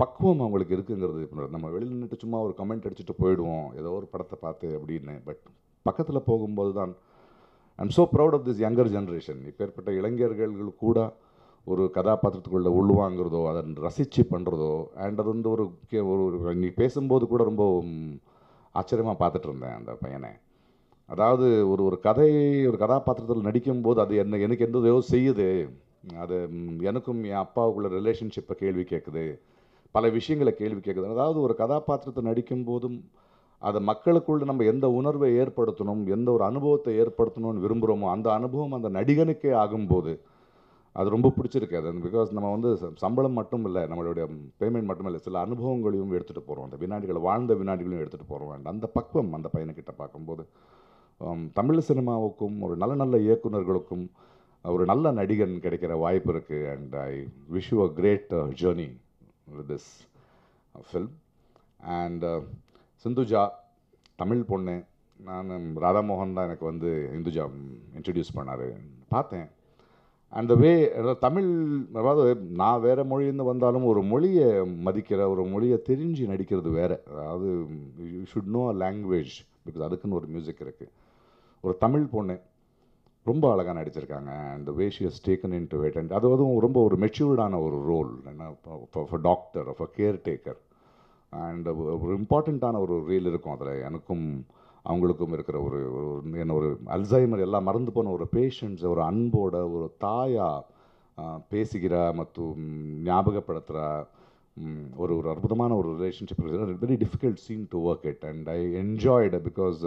பக்குவம் அவங்களுக்கு இருக்குங்கிறது. நம்ம வெளியில் நின்றுட்டு சும்மா ஒரு கமெண்ட் அடிச்சுட்டு போயிடுவோம் ஏதோ ஒரு படத்தை பார்த்து அப்படின்னு. பட் பக்கத்தில் போகும்போது தான் I am so proud of this younger generation. இப்பேற்பட்ட இளைஞர்கள் கூட ஒரு கதாபாத்திரத்துக்குள்ளே உள்வாங்கிறதோ, அதை ரசித்து பண்ணுறதோ. அண்ட் அது வந்து ஒரு ஒரு நீ பேசும்போது கூட ரொம்ப ஆச்சரியமாக பார்த்துட்டு இருந்தேன் அந்த பையனை. அதாவது ஒரு ஒரு கதை, ஒரு கதாபாத்திரத்தில் நடிக்கும்போது அது என்ன எனக்கு எந்த ஏதோ செய்யுது, அது எனக்கும் என் அப்பாவுக்குள்ள ரிலேஷன்ஷிப்பை கேள்வி கேட்குது, பல விஷயங்களை கேள்வி கேட்குது. அதாவது ஒரு கதாபாத்திரத்தை நடிக்கும்போதும் அதை மக்களுக்குள்ள நம்ம எந்த உணர்வை ஏற்படுத்தணும், எந்த ஒரு அனுபவத்தை ஏற்படுத்தணும்னு விரும்புகிறோமோ அந்த அனுபவம் அந்த நடிகனுக்கே ஆகும்போது அது ரொம்ப பிடிச்சிருக்கு. அது பிகாஸ் நம்ம வந்து சம்பளம் மட்டும் இல்லை, நம்மளுடைய பேமெண்ட் மட்டும் இல்லை, சில அனுபவங்களையும் எடுத்துகிட்டு போகிறோம், அந்த வினாடிகளை, வாழ்ந்த வினாடிகளையும் எடுத்துகிட்டு போகிறோம். அண்ட் அந்த பக்குவம் அந்த பையனுக்கிட்ட பார்க்கும்போது தமிழ் சினிமாவுக்கும் ஒரு நல்ல நல்ல இயக்குநர்களுக்கும் ஒரு நல்ல நடிகன் கிடைக்கிற வாய்ப்பு இருக்குது. And I wish you a great journey with this film. And Sindhuja Tamil பொண்ணு. நான் ராதாமோகன் தான் எனக்கு வந்து இந்துஜா இன்ட்ரடியூஸ் பண்ணார், பார்த்தேன். அண்ட் த வே தமிழ், அதாவது நான் வேறு மொழியிலேருந்து வந்தாலும் ஒரு மொழியை மதிக்கிற, ஒரு மொழியை தெரிஞ்சு நடிக்கிறது வேறு. அதாவது you should know a language, because அதுக்குன்னு ஒரு மியூசிக் இருக்குது. ஒரு தமிழ் பொண்ணு ரொம்ப அழகாக நடிச்சிருக்காங்க. And the way she has taken in to it. And அது அதுவும் ரொம்ப ஒரு மெச்சூர்டான ஒரு ரோல், ஏன்னா for doctor, for caretaker. And ஒரு இம்பார்ட்டண்ட்டான ஒரு ரீல் இருக்கும் அதில். எனக்கும் அவங்களுக்கும் இருக்கிற ஒரு என்ன ஒரு அல்சைமர் எல்லாம் மறந்து போன ஒரு பேஷண்ட்ஸை ஒரு அன்போட ஒரு தாயாக பேசுகிற மற்றும் ஞாபகப்படுத்துகிற ஒரு ஒரு அற்புதமான ஒரு relationship. Very difficult scene to work it and I enjoyed, because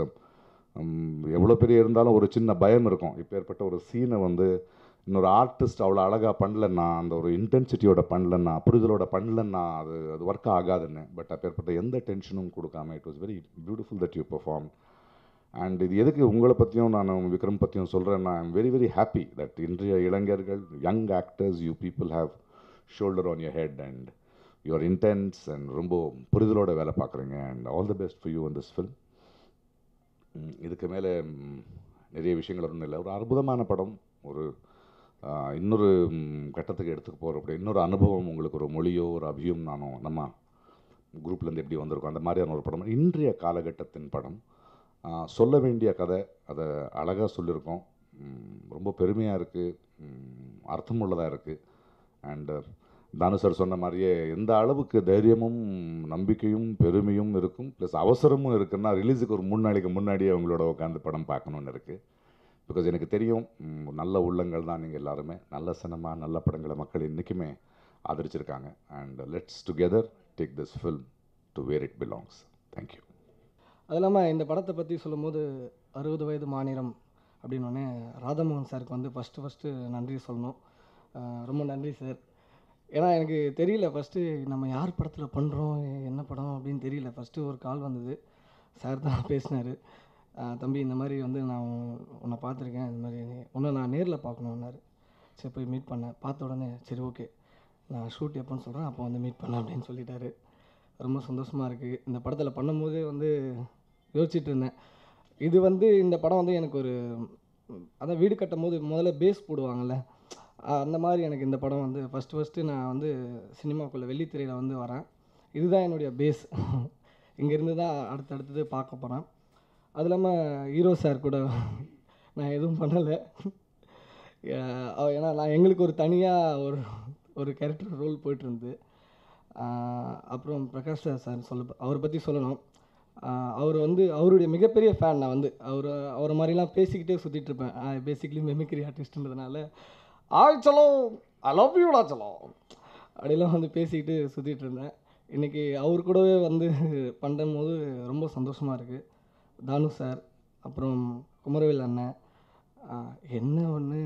எவ்வளோ பெரிய இருந்தாலும் ஒரு சின்ன பயம் இருக்கும். இப்போ ஏற்பட்ட ஒரு சீனை வந்து இன்னொரு ஆர்டிஸ்ட் அவ்வளோ அழகாக பண்ணலன்னா, அந்த ஒரு இன்டென்சிட்டியோட பண்ணலன்னா, புரிதலோட பண்ணலன்னா அது அது ஒர்க் ஆகாதுன்னு. பட் அப்போ ஏற்பட்ட எந்த டென்ஷனும் கொடுக்காம it was very beautiful that you perform. And இது எதுக்கு உங்களை பற்றியும் நான் விக்ரம் பற்றியும் சொல்கிறேன்னா, I am very very happy that இன்றைய இளைஞர்கள், young actors, you people have shoulder on your head and your intense and ரொம்ப புரிதலோட வேலை பார்க்குறீங்க. And all the best for you in this film. இதுக்கு மேலே நிறைய விஷயங்கள் ஒன்றும் இல்லை. ஒரு அற்புதமான படம், ஒரு இன்னொரு கட்டத்துக்கு எடுத்துக்க போகிற அப்படி இன்னொரு அனுபவம் உங்களுக்கு, ஒரு மொழியோ ஒரு அபியும் நானும் நம்ம குரூப்லேருந்து எப்படி வந்திருக்கோம் அந்த மாதிரியான ஒரு படம், இன்றைய காலகட்டத்தின் படம். சொல்ல வேண்டிய கதை அதை அழகாக சொல்லியிருக்கோம். ரொம்ப பெருமையாக இருக்குது, அர்த்தமுள்ளதாக இருக்குது. அண்டு தானு சார் சொன்ன மாதிரியே எந்த அளவுக்கு தைரியமும் நம்பிக்கையும் பெருமையும் இருக்கும், ப்ளஸ் அவசரமும் இருக்குன்னா ரிலீஸுக்கு ஒரு மூணு நாளைக்கு முன்னாடியே அவங்களோட உட்காந்து படம் பார்க்கணுன்னு இருக்குது. பிகாஸ் எனக்கு தெரியும் நல்ல உள்ளங்கள் தான் நீங்கள் எல்லாருமே, நல்ல சினிமா, நல்ல படங்களை மக்கள் இன்றைக்குமே ஆதரிச்சிருக்காங்க. And let's together take this film to where it belongs. Thank you. அது இல்லாமல் இந்த படத்தை பற்றி சொல்லும்போது அறுபது வயது மாநிலம் அப்படின்னோடனே ராதாமோகன் சாருக்கு வந்து ஃபஸ்ட்டு ஃபஸ்ட்டு நன்றி சொல்லணும். ரொம்ப நன்றி சார். ஏன்னா எனக்கு தெரியல ஃபஸ்ட்டு நம்ம யார் படத்தில் பண்ணுறோம், என்ன படம் அப்படின்னு தெரியல. ஃபஸ்ட்டு ஒரு கால் வந்தது, சார் தான் பேசினார். தம்பி இந்த மாதிரி வந்து நான் உன்னை பார்த்துருக்கேன், இந்த மாதிரி உன்னை நான் நேரில் பார்க்கணுன்னாரு. சரி போய் மீட் பண்ணேன். பார்த்த உடனே சரி ஓகே நான் ஷூட் எப்போன்னு சொல்கிறேன், அப்போ வந்து மீட் பண்ணேன் அப்படின்னு சொல்லிட்டாரு. ரொம்ப சந்தோஷமாக இருக்குது. இந்த படத்தில் பண்ணும்போது வந்து யோசிச்சுட்டு இருந்தேன், இது வந்து இந்த படம் வந்து எனக்கு ஒரு அதான் வீடு கட்டும் போது முதல்ல பேஸ் போடுவாங்கள்ல அந்த மாதிரி எனக்கு இந்த படம் வந்து ஃபஸ்ட்டு ஃபஸ்ட்டு நான் வந்து சினிமாக்குள்ளே வெள்ளித்திரையில் வந்து வரேன். இதுதான் என்னுடைய பேஸ், இங்கேருந்து தான் அடுத்தடுத்தது பார்க்க போகிறேன். அது இல்லாமல் ஹீரோ சார் கூட நான் எதுவும் பண்ணலை, ஏன்னா நான் எங்களுக்கு ஒரு தனியாக ஒரு ஒரு கேரக்டர் ரோல் போயிட்டுருந்து. அப்புறம் பிரகாஷ் ராஜ் சார் சொல்ல அவரை பற்றி சொல்லணும். அவர் வந்து அவருடைய மிகப்பெரிய ஃபேன் நான் வந்து. அவர் அவரை மாதிரிலாம் பேசிக்கிட்டே சுற்றிட்டுருப்பேன். பேசிக்லி மெமிக்ரி ஆர்டிஸ்ட்ன்றதுனால ஆச்சலம் ஐ லவ் யூ ஆச்சலம் அப்படிலாம் வந்து பேசிக்கிட்டு சுற்றிட்டு இருந்தேன். இன்றைக்கி அவர் கூடவே வந்து பண்ணும் போது ரொம்ப சந்தோஷமாக இருக்குது. தானு சார், அப்புறம் குமரவேல் அண்ணன், என்ன ஒன்று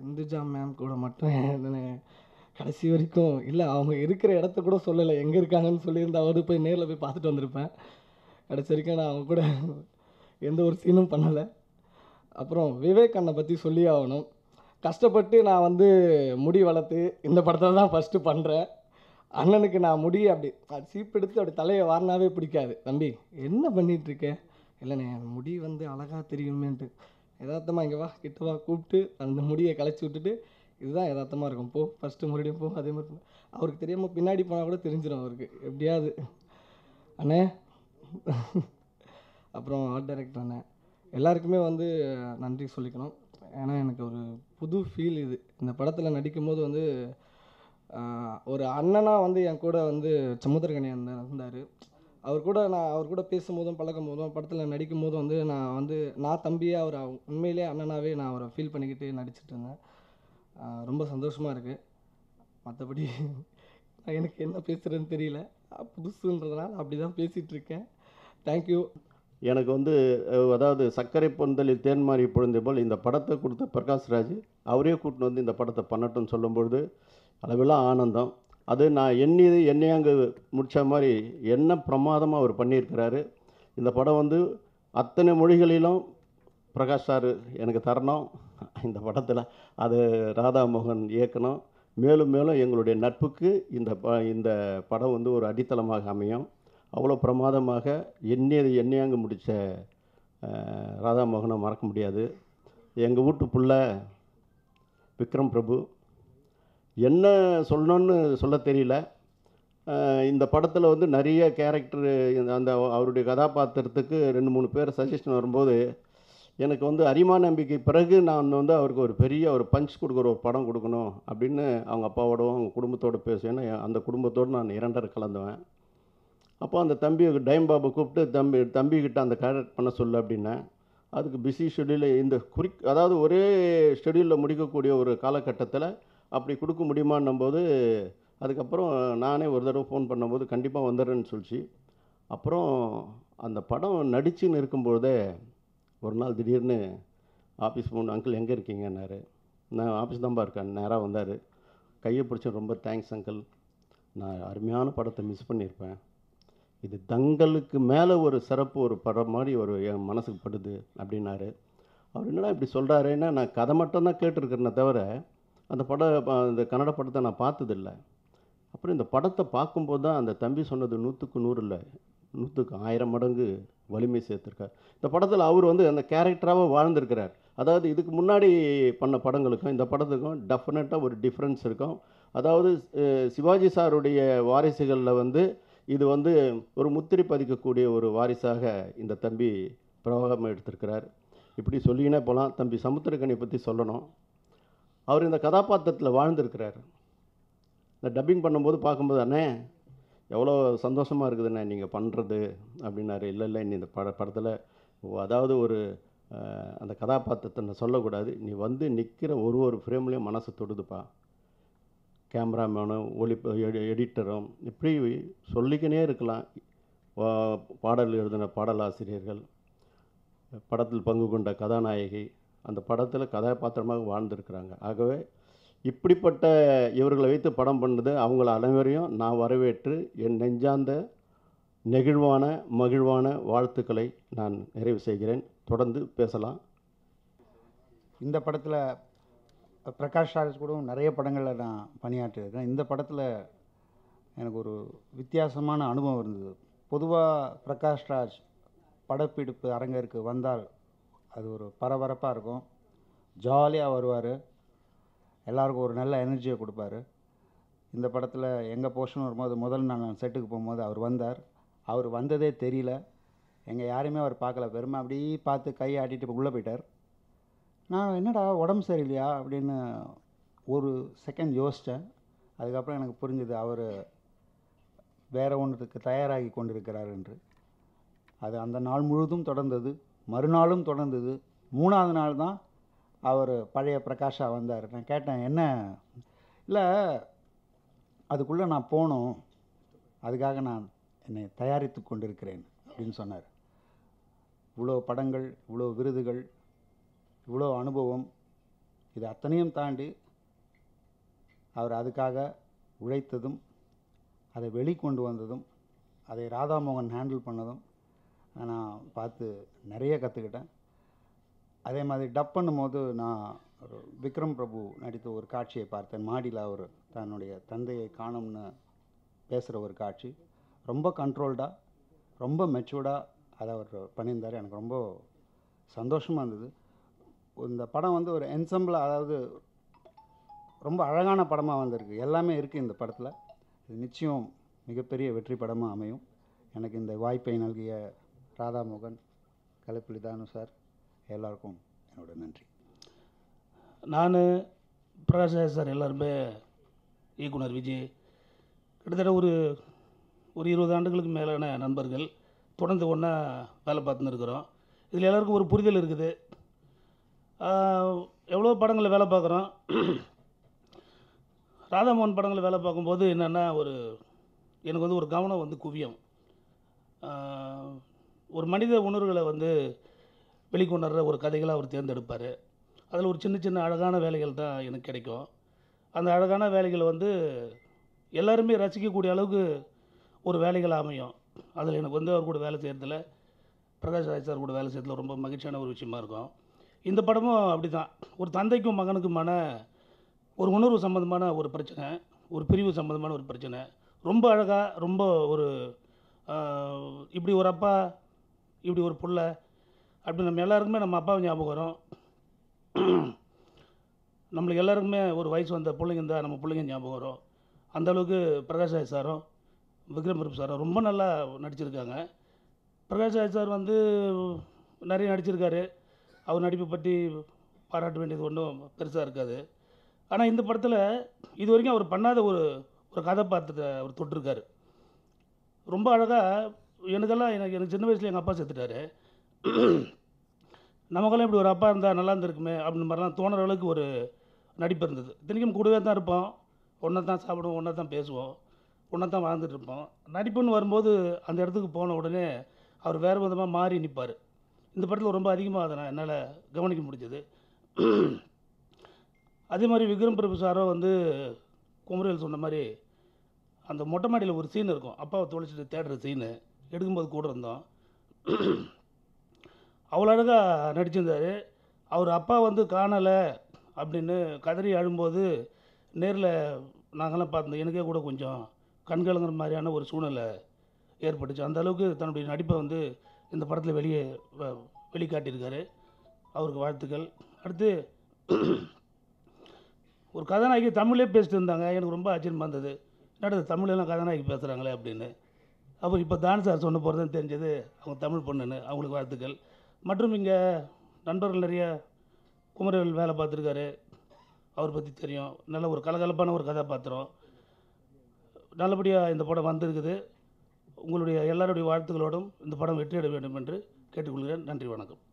இந்துஜா மேம் கூட மட்டும் என்ன கடைசி வரைக்கும் இல்லை, அவங்க இருக்கிற இடத்த கூட சொல்லலை, எங்கே இருக்காங்கன்னு சொல்லியிருந்தா அவர் போய் நேரில் போய் பார்த்துட்டு வந்திருப்பேன். கடைசி வரைக்கும் நான் அவங்க கூட எந்த ஒரு சீனும் பண்ணலை. அப்புறம் விவேக் அண்ணனை பற்றி சொல்லி ஆகணும். கஷ்டப்பட்டு நான் வந்து முடி வளர்த்து இந்த படத்தை தான் ஃபஸ்ட்டு பண்ணுறேன். அண்ணனுக்கு நான் முடி அப்படி சீப்பெடுத்து அப்படி தலையை வாரினாவே பிடிக்காது. தம்பி என்ன பண்ணிகிட்ருக்கேன், இல்லைண்ணே என் முடி வந்து அழகாக தெரியுமேன்ட்டு எதார்த்தமாக இங்கே வா கிட்டவா கூப்பிட்டு அந்த முடியை கலைச்சி விட்டுட்டு இதுதான் எதார்த்தமாக இருக்கும், போ ஃபஸ்ட்டு மறுபடியும் போ. அதே மாதிரி அவருக்கு தெரியாமல் பின்னாடி போனால் கூட தெரிஞ்சிடும் அவருக்கு எப்படியாவது அண்ணே. அப்புறம் ஆர்ட் டைரக்டர் அண்ணே, எல்லாருக்குமே வந்து நன்றி சொல்லிக்கணும். ஏன்னா எனக்கு ஒரு புது ஃபீல் இது. இந்த படத்தில் நடிக்கும்போது வந்து ஒரு அண்ணனாக வந்து என் கூட வந்து சமுத்திரகனி அண்ணன் இருந்தார். அவர் கூட நான் அவர் கூட பேசும்போதும் பழக்கும் போதும் படத்தில் நடிக்கும் போதும் வந்து நான் வந்து நான் தம்பியாக ஒரு உண்மையிலே அண்ணனாகவே நான் அவரை ஃபீல் பண்ணிக்கிட்டு நடிச்சிட்டு இருந்தேன். ரொம்ப சந்தோஷமாக இருக்குது. மற்றபடி எனக்கு என்ன பேசுகிறதுன்னு தெரியல, புதுசுன்றதுனால அப்படி தான் பேசிகிட்ருக்கேன். தேங்க்யூ. எனக்கு வந்து அதாவது சர்க்கரை பொந்தலில் தேன் மாதிரி பொழுந்தே போல் இந்த படத்தை கொடுத்த பிரகாஷ் ராஜ் அவரே கூட்டின்னு வந்து இந்த படத்தை பண்ணட்டும்னு சொல்லும்பொழுது அளவெல்லாம் ஆனந்தம். அது நான் எண்ணி என்னைய அங்கே முடித்த மாதிரி என்ன பிரமாதமாக அவர் பண்ணியிருக்கிறாரு. இந்த படம் வந்து அத்தனை மொழிகளிலும் பிரகாஷ் சார் எனக்கு தரணும் இந்த படத்தில், அது ராதா மோகன் இயக்கணும். மேலும் மேலும் எங்களுடைய நட்புக்கு இந்த ப இந்த படம் வந்து ஒரு அடித்தளமாக அமையும். அவ்வளோ பிரமாதமாக எண்ணியது எண்ணியாங்க முடித்த ராதா மோகனை மறக்க முடியாது. எங்கள் வீட்டு பிள்ளை விக்ரம் பிரபு, என்ன சொல்லணும்னு சொல்ல தெரியல. இந்த படத்தில் வந்து நிறைய கேரக்டரு அந்த அவருடைய கதாபாத்திரத்துக்கு ரெண்டு மூணு பேர் சஜஷன் வரும்போது எனக்கு வந்து அரிமா நம்பிக்கை பிறகு நான் வந்து அவருக்கு ஒரு பெரிய ஒரு பஞ்ச் கொடுக்குற ஒரு படம் கொடுக்கணும் அப்படின்னு அவங்க அப்பாவோடவும் அவங்க குடும்பத்தோடு பேசுவேன். அந்த குடும்பத்தோடு நான் இரண்டரை கலந்துவேன். அப்போ அந்த தம்பி டைம் பாபு கூப்பிட்டு தம்பி தம்பிக்கிட்ட அந்த கேரக்ட் பண்ண சொல்லு அப்படின்னேன். அதுக்கு பிஸி ஷெடியூலில் இந்த குறி அதாவது ஒரே ஷெடியூலில் முடிக்கக்கூடிய ஒரு காலகட்டத்தில் அப்படி கொடுக்க முடியுமான்னும் போது அதுக்கப்புறம் நானே ஒரு தடவை ஃபோன் பண்ணும்போது கண்டிப்பாக வந்துடுறேன்னு சொல்லிச்சு. அப்புறம் அந்த படம் நடிச்சுன்னு இருக்கும்போதே ஒரு நாள் திடீர்னு ஆஃபீஸ் போன அங்கிள் எங்கே இருக்கீங்கன்னாரு. நான் ஆஃபீஸ் தான்ப்பா இருக்கேன். நேராக வந்தார், கையை பிடிச்சேன். ரொம்ப தேங்க்ஸ் அங்கிள், நான் அருமையான படத்தை மிஸ் பண்ணியிருப்பேன். இது தங்களுக்கு மேலே ஒரு சிறப்பு ஒரு படம் மாதிரி ஒரு என் மனசுக்கு படுது அப்படின்னாரு. அவர் என்னடா இப்படி சொல்கிறாருன்னா நான் கதை மட்டும்தான் கேட்டுருக்கிறேனே தவிர அந்த படம் அந்த கன்னட படத்தை நான் பார்த்ததில்லை. அப்புறம் இந்த படத்தை பார்க்கும்போது தான் அந்த தம்பி சொன்னது நூற்றுக்கு நூறு இல்லை நூற்றுக்கு ஆயிரம் மடங்கு வலிமை சேர்த்துருக்கார். இந்த படத்தில் அவர் வந்து அந்த கேரக்டராகவே வாழ்ந்திருக்கிறார். அதாவது இதுக்கு முன்னாடி பண்ண படங்களுக்கும் இந்த படத்துக்கும் டெஃபினட்டாக ஒரு டிஃப்ரென்ஸ் இருக்கும். அதாவது சிவாஜி சாருடைய வாரிசுகளில் வந்து இது வந்து ஒரு முத்திரை பதிக்கக்கூடிய ஒரு வாரிசாக இந்த தம்பி பிரபாகம் எடுத்திருக்கிறார். இப்படி சொல்லினே போகலாம். தம்பி சமுத்திரகனி பற்றி சொல்லணும். அவர் இந்த கதாபாத்திரத்தில் வாழ்ந்திருக்கிறார். இந்த டப்பிங் பண்ணும்போது பார்க்கும்போது அண்ணே எவ்வளோ சந்தோஷமாக இருக்குதுண்ணே நீங்கள் பண்ணுறது அப்படின்னாரு. இல்லை இல்லை நீ இந்த பட படத்தில் அதாவது ஒரு அந்த கதாபாத்திரத்தை நான் சொல்லக்கூடாது, நீ வந்து நிற்கிற ஒரு ஒரு ஃப்ரேம்லேயும் மனசு தொடுதுப்பா. கேமராமேனும் ஒளி எடிட்டரும் இப்படி சொல்லிக்கினே இருக்கலாம். பாடல் எழுதின பாடலாசிரியர்கள், படத்தில் பங்கு கொண்ட கதாநாயகி, அந்த படத்தில் கதாபாத்திரமாக வாழ்ந்திருக்கிறாங்க. ஆகவே இப்படிப்பட்ட இவர்களை வைத்து படம் பண்ணது அவங்கள அனைவரையும் நான் வரவேற்று என் நெஞ்சார்ந்த நெகிழ்வான மகிழ்வான வாழ்த்துக்களை நான் நிறைவு செய்கிறேன். தொடர்ந்து பேசலாம். இந்த படத்தில் பிரகாஷ் ராஜ் கூட நிறைய படங்களில் நான் பணியாற்றியிருக்கேன். இந்த படத்தில் எனக்கு ஒரு வித்தியாசமான அனுபவம் இருந்தது. பொதுவாக பிரகாஷ் ராஜ் படப்பிடிப்பு அரங்கருக்கு வந்தால் அது ஒரு பரபரப்பாக இருக்கும், ஜாலியாக வருவார், எல்லாருக்கும் ஒரு நல்ல எனர்ஜியை கொடுப்பார். இந்த படத்தில் எங்கள் போர்ஷன் வரும்போது முதல் நான் செட்டுக்கு போகும்போது அவர் வந்தார். அவர் வந்ததே தெரியல, எங்கள் யாரையுமே அவர் பார்க்கல, வெறுமை அப்படியே பார்த்து கையை ஆட்டிட்டு உள்ளே போயிட்டார். நான் என்னடா உடம்பு சரியில்லையா அப்படின்னு ஒரு செகண்ட் யோசித்தேன். அதுக்கப்புறம் எனக்கு புரிஞ்சுது அவர் வேறு ஒன்றுக்கு தயாராகி கொண்டிருக்கிறார் என்று. அது அந்த நாள் முழுதும் தொடர்ந்தது, மறுநாளும் தொடர்ந்தது. மூணாவது நாள் தான் அவர் பழைய பிரகாஷா வந்தார். நான் கேட்டேன், என்ன இல்லை அதுக்குள்ளே நான் போகணும், அதுக்காக நான் என்னை தயாரித்து கொண்டிருக்கிறேன் அப்படின்னு சொன்னார். இவ்வளோ படங்கள், இவ்வளோ விருதுகள், இவ்வளோ அனுபவம், இது அத்தனையும் தாண்டி அவர் அதுக்காக உழைத்ததும், அதை வெளிக்கொண்டு வந்ததும், அதை ராதாமோகன் ஹேண்டில் பண்ணதும் நான் பார்த்து நிறைய கற்றுக்கிட்டேன். அதே மாதிரி டப் பண்ணும்போது நான் விக்ரம் பிரபு நடித்த ஒரு காட்சியை பார்த்தேன். மாடியில் அவர் தன்னுடைய தந்தையை காணும்னு பேசுகிற ஒரு காட்சி, ரொம்ப கண்ட்ரோல்டாக, ரொம்ப மெச்சூர்டாக அதை அவர் பண்ணியிருந்தார். எனக்கு ரொம்ப சந்தோஷமாக இருந்தது. இந்த படம் வந்து ஒரு என்சம்பிளாக, அதாவது ரொம்ப அழகான படமாக வந்திருக்கு, எல்லாமே இருக்குது இந்த படத்தில். இது நிச்சயம் மிகப்பெரிய வெற்றி படமாக அமையும். எனக்கு இந்த வாய்ப்பை நல்கிய ராதாமோகன், கலைப்புலி தானு சார், எல்லாருக்கும் என்னோட நன்றி. நான் பிரகாஷ் சார் எல்லாருமே இயக்குனர் விஜய் கிட்டத்தட்ட ஒரு ஒரு இருபது ஆண்டுகளுக்கு மேலான நண்பர்கள், தொடர்ந்து ஒன்றா வேலை பார்த்துன்னு இருக்கிறோம். இதில் எல்லாருக்கும் ஒரு புரிதல் இருக்குது. எவ்வளோ படங்களில் வேலை பார்க்குறோம். ராதாமோகன் படங்களில் வேலை பார்க்கும்போது என்னென்னா, ஒரு எனக்கு வந்து ஒரு கவனம் வந்து குவியம், ஒரு மனித உணர்வுகளை வந்து வெளிக்கொணர்ற ஒரு கதைகளை அவர் தேர்ந்தெடுப்பார். அதில் ஒரு சின்ன சின்ன அழகான வேலைகள் தான் எனக்கு கிடைக்கும். அந்த அழகான வேலைகளை வந்து எல்லாருமே ரசிக்கக்கூடிய அளவுக்கு ஒரு வேலைகள் அமையும். அதில் எனக்கு வந்து அவர் கூட வேலை செய்கிறதுல, பிரகாஷ் ராஜ் சார் கூட வேலை செய்கிறதுல ரொம்ப மகிழ்ச்சியான ஒரு விஷயமா இருக்கும். இந்த படமும் அப்படி தான். ஒரு தந்தைக்கும் மகனுக்குமான ஒரு உணர்வு சம்மந்தமான ஒரு பிரச்சனை, ஒரு பிரிவு சம்மந்தமான ஒரு பிரச்சனை, ரொம்ப அழகாக, ரொம்ப ஒரு இப்படி ஒரு அப்பா, இப்படி ஒரு புள்ள, அப்படி நம்ம எல்லாருக்குமே நம்ம அப்பாவை ஞாபகம் வரும். நம்மளுக்கு எல்லாருக்குமே ஒரு வயசு வந்த பிள்ளைங்க இருந்தால் நம்ம பிள்ளைங்க ஞாபகம் வரும். அந்தளவுக்கு பிரகாஷ் ராஜ் சாரும் விக்ரம் பிரபு சாரும் ரொம்ப நல்லா நடிச்சிருக்காங்க. பிரகாஷ் ராஜ் சார் வந்து நிறைய நடிச்சிருக்காரு. அவர் நடிப்பை பற்றி பாராட்ட வேண்டியது ஒன்றும் பெருசாக இருக்காது. ஆனால் இந்த படத்தில் இது வரைக்கும் அவர் பண்ணாத ஒரு ஒரு கதாபாத்திரத்தை அவர் தொட்டிருக்காரு. ரொம்ப அழகாக. எனக்கெல்லாம் எனக்கு எனக்கு சின்ன வயசில் எங்கள் அப்பா செத்துட்டாரு. நமக்கெல்லாம் இப்படி ஒரு அப்பா இருந்தால் நல்லா இருந்திருக்குமே அப்படின்னு மாதிரிலாம் தோணுற அளவுக்கு ஒரு நடிப்பு இருந்தது. இத்தனைக்கும் கூடவே தான் இருப்போம், ஒன்றா தான் சாப்பிடுவோம், ஒன்றா தான் பேசுவோம், ஒன்றா தான் வாழ்ந்துட்டுருப்போம். நடிப்புன்னு வரும்போது அந்த இடத்துக்கு போன உடனே அவர் வேறு விதமாக மாறி நிற்பார். இந்த படத்தில் ரொம்ப அதிகமாக அதை நான் என்னால் கவனிக்க முடிஞ்சது. அதே மாதிரி விக்ரம் பிரபு சாரும் வந்து குமரவேல் சொன்ன மாதிரி அந்த மொட்டை மாடியில் ஒரு சீன் இருக்கும், அப்பாவை தொலைச்சிட்டு தேடுற சீனு, எடுக்கும்போது கூட இருந்தோம். அவ்வளோ அழகாக நடிச்சிருந்தார். அவர் அப்பா வந்து காணலை அப்படின்னு கதறி அழும்போது நேரில் நாங்கள்லாம் பார்த்துருந்தோம். எனக்கே கூட கொஞ்சம் கண்கலங்கிற மாதிரியான ஒரு சூழ்நிலை ஏற்பட்டுச்சு. அந்தளவுக்கு தன்னுடைய நடிப்பை வந்து இந்த படத்தில் வெளியே வெளிக்காட்டியிருக்காரு. அவருக்கு வாழ்த்துக்கள். அடுத்து ஒரு கதாநாயகி தமிழே பேசிட்டு இருந்தாங்க. எனக்கு ரொம்ப ஆச்சரியமாக இருந்தது, என்னடா தமிழெல்லாம் கதாநாயகி பேசுகிறாங்களே அப்படின்னு. அப்புறம் இப்போ தான் சார் சொன்ன போகிறதுன்னு தெரிஞ்சது அவங்க தமிழ் பொண்ணுன்னு. அவங்களுக்கு வாழ்த்துக்கள். மற்றும் இங்கே நண்பர்கள் நிறைய, குமரவேல் வேலை பார்த்துருக்காரு, அவர் பற்றி தெரியும். நல்ல ஒரு கலகலப்பான ஒரு கதாபாத்திரம். நல்லபடியாக இந்த படம் வந்திருக்குது. உங்களுடைய எல்லாருடைய வாழ்த்துக்களோடும் இந்த படம் வெற்றி அடைய வேண்டும் என்று கேட்டுக்கொள்கிறேன். நன்றி, வணக்கம்.